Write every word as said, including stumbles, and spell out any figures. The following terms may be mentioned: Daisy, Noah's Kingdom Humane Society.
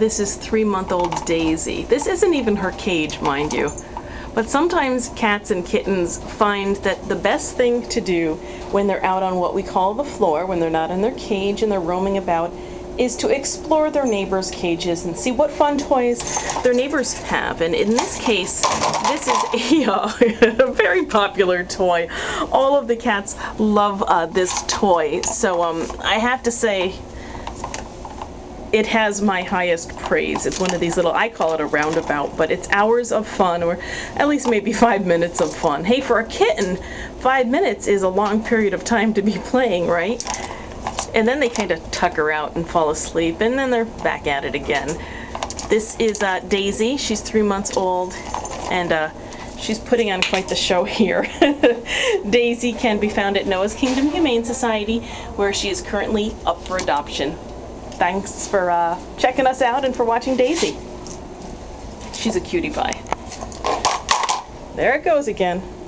This is three-month-old Daisy. This isn't even her cage, mind you. But sometimes cats and kittens find that the best thing to do when they're out on what we call the floor, when they're not in their cage and they're roaming about, is to explore their neighbors' cages and see what fun toys their neighbors have. And in this case, this is yeah, a very popular toy. All of the cats love uh, this toy. So um, I have to say, it has my highest praise. It's one of these little, I call it a roundabout, but it's hours of fun, or at least maybe five minutes of fun. Hey, for a kitten, five minutes is a long period of time to be playing, right? And then they kind of tucker out and fall asleep, and then they're back at it again. This is uh, Daisy. She's three months old, and uh, she's putting on quite the show here. Daisy can be found at Noah's Kingdom Humane Society, where she is currently up for adoption. Thanks for uh, checking us out and for watching Daisy. She's a cutie pie. There it goes again.